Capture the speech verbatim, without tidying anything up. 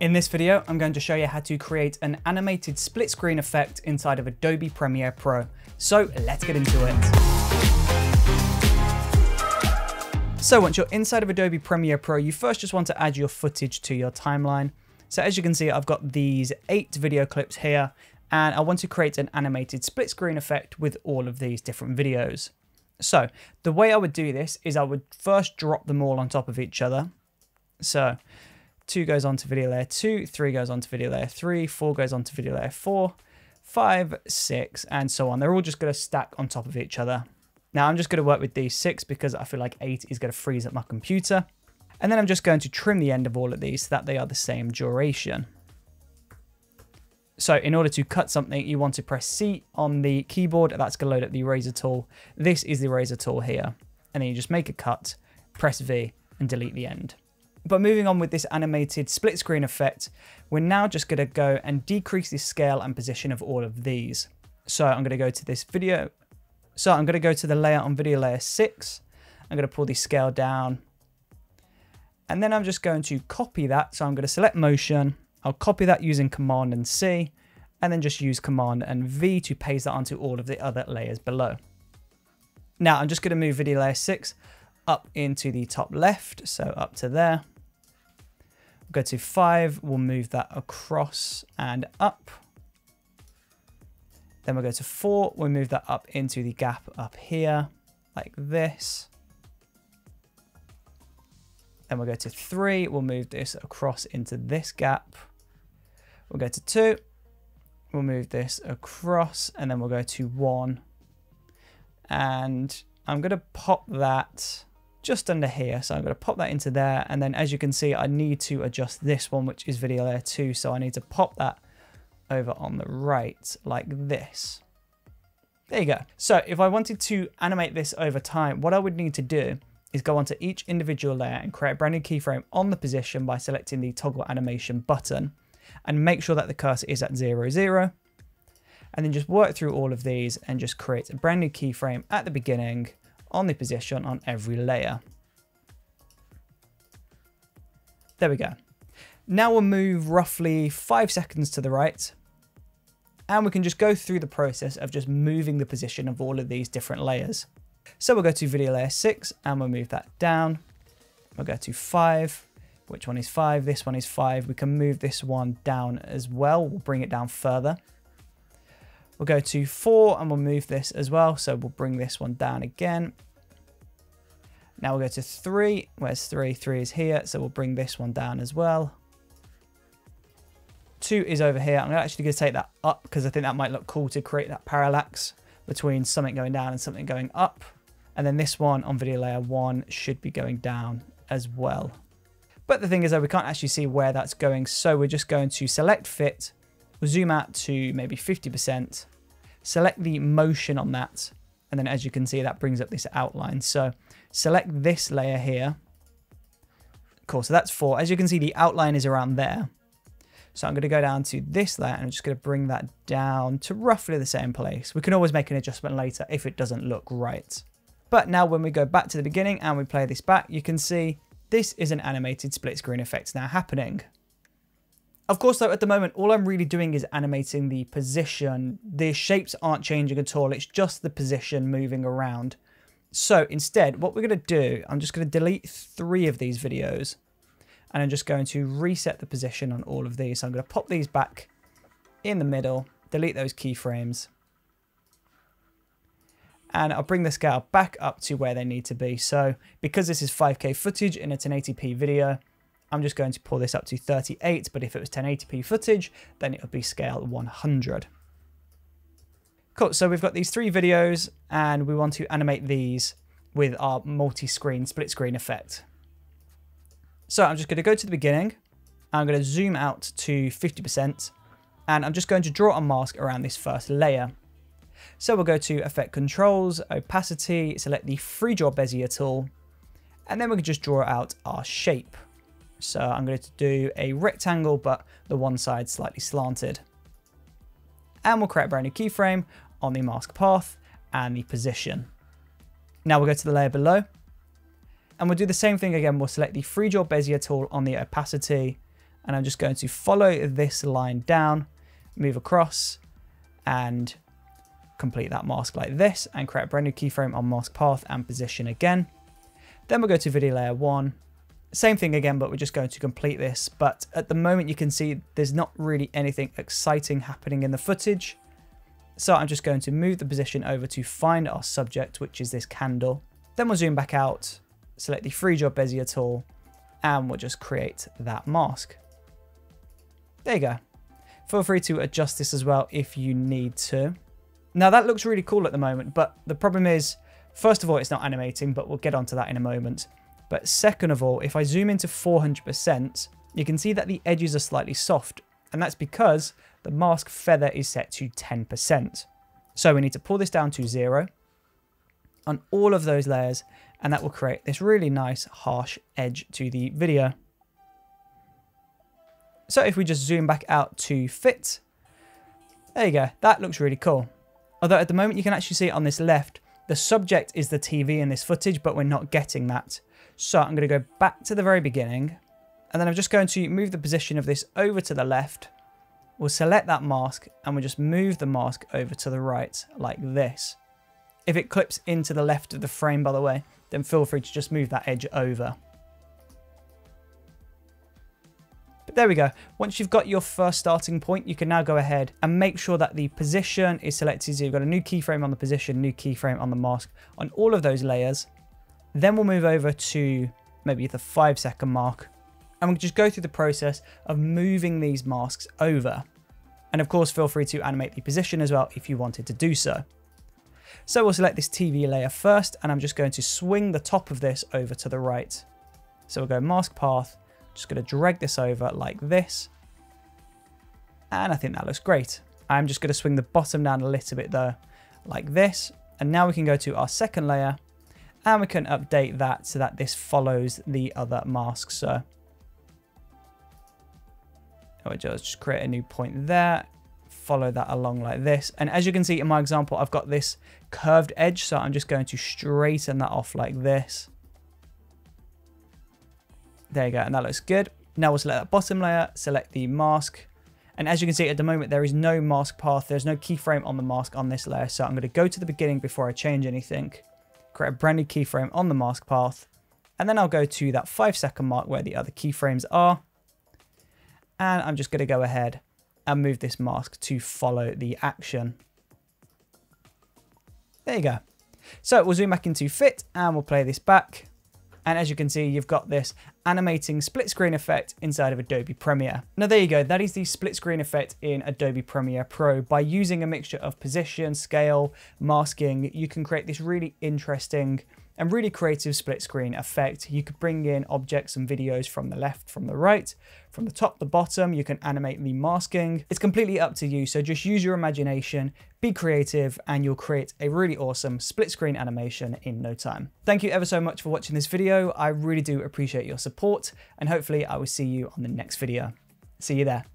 In this video, I'm going to show you how to create an animated split screen effect inside of Adobe Premiere Pro. So let's get into it. So once you're inside of Adobe Premiere Pro, you first just want to add your footage to your timeline. So as you can see, I've got these eight video clips here, and I want to create an animated split screen effect with all of these different videos. So the way I would do this is I would first drop them all on top of each other. So two goes on to video layer two, three goes on to video layer three, four goes on to video layer four, five, six, and so on. They're all just going to stack on top of each other. Now I'm just going to work with these six because I feel like eight is going to freeze up my computer. And then I'm just going to trim the end of all of these so that they are the same duration. So in order to cut something, you want to press C on the keyboard. That's going to load up the eraser tool. This is the eraser tool here. And then you just make a cut, press V, and delete the end. But moving on with this animated split screen effect, we're now just going to go and decrease the scale and position of all of these. So I'm going to go to this video. So I'm going to go to the layer on video layer six. I'm going to pull the scale down. And then I'm just going to copy that. So I'm going to select motion. I'll copy that using Command and C, and then just use Command and V to paste that onto all of the other layers below. Now I'm just going to move video layer six up into the top left. So up to there. Go to five, we'll move that across and up. Then we'll go to four, we'll move that up into the gap up here, like this. Then we'll go to three, we'll move this across into this gap. We'll go to two, we'll move this across, and then we'll go to one. And I'm gonna pop that just under here. So I'm going to pop that into there. And then as you can see, I need to adjust this one, which is video layer two. So I need to pop that over on the right like this. There you go. So if I wanted to animate this over time, what I would need to do is go onto each individual layer and create a brand new keyframe on the position by selecting the toggle animation button and make sure that the cursor is at zero, zero. And then just work through all of these and just create a brand new keyframe at the beginning on the position on every layer. There we go. Now we'll move roughly five seconds to the right, and we can just go through the process of just moving the position of all of these different layers. So we'll go to video layer six and we'll move that down. We'll go to five. Which one is five? This one is five. We can move this one down as well. We'll bring it down further. We'll go to four and we'll move this as well. So we'll bring this one down again. Now we'll go to three. Where's three? Three is here. So we'll bring this one down as well. Two is over here. I'm actually going to take that up because I think that might look cool to create that parallax between something going down and something going up. And then this one on video layer one should be going down as well. But the thing is that we can't actually see where that's going. So we're just going to select fit. We'll zoom out to maybe fifty percent, select the motion on that. And then as you can see, that brings up this outline. So select this layer here. Cool, so that's four. As you can see, the outline is around there. So I'm gonna go down to this layer and I'm just gonna bring that down to roughly the same place. We can always make an adjustment later if it doesn't look right. But now when we go back to the beginning and we play this back, you can see this is an animated split screen effect now happening. Of course, though, at the moment, all I'm really doing is animating the position. The shapes aren't changing at all. It's just the position moving around. So instead, what we're going to do, I'm just going to delete three of these videos. And I'm just going to reset the position on all of these. So I'm going to pop these back in the middle, delete those keyframes. And I'll bring the scale back up to where they need to be. So because this is five K footage and it's an ten eighty p video, I'm just going to pull this up to thirty-eight, but if it was ten eighty p footage, then it would be scale one hundred. Cool, so we've got these three videos and we want to animate these with our multi-screen split screen effect. So I'm just going to go to the beginning. I'm going to zoom out to fifty percent and I'm just going to draw a mask around this first layer. So we'll go to Effect Controls, Opacity, select the Free Draw Bezier tool, and then we can just draw out our shape. So I'm going to do a rectangle, but the one side slightly slanted. And we'll create a brand new keyframe on the mask path and the position. Now we'll go to the layer below and we'll do the same thing again. We'll select the Free Draw Bezier tool on the opacity and I'm just going to follow this line down, move across and complete that mask like this, and create a brand new keyframe on mask path and position again. Then we'll go to video layer one, same thing again, but we're just going to complete this. But at the moment you can see there's not really anything exciting happening in the footage. So I'm just going to move the position over to find our subject, which is this candle. Then we'll zoom back out, select the free job Bezier tool, and we'll just create that mask. There you go. Feel free to adjust this as well if you need to. Now that looks really cool at the moment, but the problem is, first of all, it's not animating, but we'll get onto that in a moment. But second of all, if I zoom into four hundred percent, you can see that the edges are slightly soft, and that's because the mask feather is set to ten percent. So we need to pull this down to zero on all of those layers, and that will create this really nice harsh edge to the video. So if we just zoom back out to fit, there you go, that looks really cool. Although at the moment you can actually see on this left, the subject is the T V in this footage, but we're not getting that. So I'm going to go back to the very beginning, and then I'm just going to move the position of this over to the left. We'll select that mask and we'll just move the mask over to the right like this. If it clips into the left of the frame, by the way, then feel free to just move that edge over. But there we go. Once you've got your first starting point, you can now go ahead and make sure that the position is selected. So you've got a new keyframe on the position, new keyframe on the mask on all of those layers. Then we'll move over to maybe the five second mark, and we'll just go through the process of moving these masks over. And of course, feel free to animate the position as well if you wanted to do so. So we'll select this T V layer first, and I'm just going to swing the top of this over to the right. So we'll go mask path, just going to drag this over like this. And I think that looks great. I'm just going to swing the bottom down a little bit though, like this. And now we can go to our second layer, and we can update that so that this follows the other mask. So I'll just create a new point there, follow that along like this. And as you can see in my example, I've got this curved edge, so I'm just going to straighten that off like this. There you go, and that looks good. Now we'll select that bottom layer, select the mask. And as you can see at the moment, there is no mask path. There's no keyframe on the mask on this layer. So I'm going to go to the beginning before I change anything. Create a brand new keyframe on the mask path, and then I'll go to that five second mark where the other keyframes are, and I'm just going to go ahead and move this mask to follow the action. There you go. So we'll zoom back into fit and we'll play this back, and as you can see, you've got this animating split screen effect inside of Adobe Premiere. Now there you go, that is the split screen effect in Adobe Premiere Pro. By using a mixture of position, scale, masking, you can create this really interesting and really creative split screen effect. You could bring in objects and videos from the left, from the right, from the top, the bottom. You can animate the masking. It's completely up to you, so just use your imagination, be creative, and you'll create a really awesome split screen animation in no time. Thank you ever so much for watching this video. I really do appreciate your support, and hopefully I will see you on the next video. See you there.